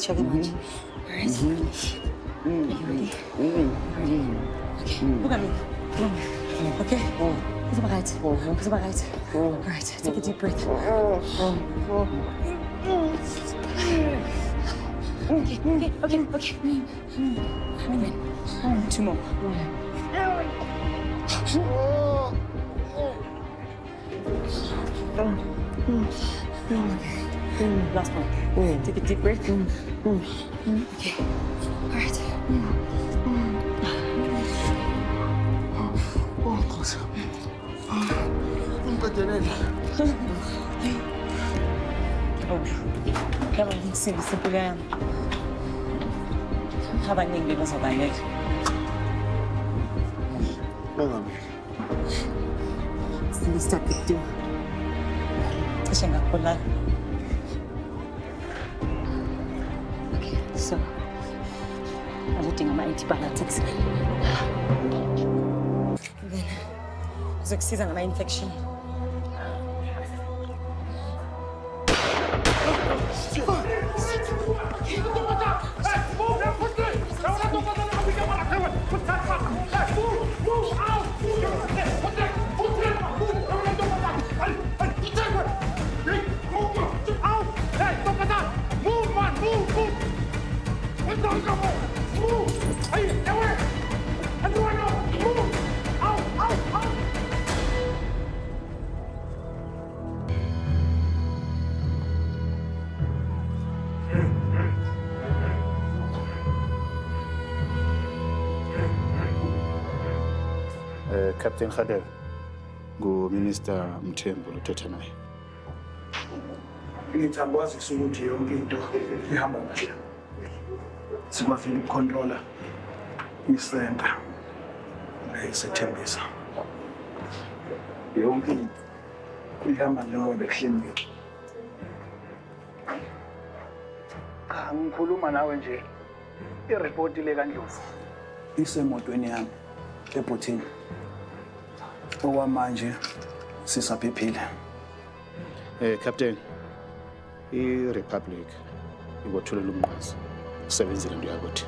each other much. Alright? Okay, look at me. Okay? It's all right. It's all right. Alright, take a deep breath. Okay. Come in. Two more. Last one. Take a deep breath. Okay. All right. Oh, close. Come on, let's see this again. How about me? Because of my leg. It's the least I could do. Okay, so I'm putting on my antibiotics. Then Xerxes on my infection. Captain Radebe, go Minister Mthembu utetanaye. Nithambaza ukuthi yonke into ihamba kahle. Sikwafile ukucontrola isenta. Ngisethembisa. Yonke into ihamba njengoba behlelile. Ngikhuluma nawe nje ireport le kaNdlovu isemotweni yami ebotini. Owamanje sisaphephile. Captain, iRepublic ikwathulela umnqazi. Usebenzile into yakho.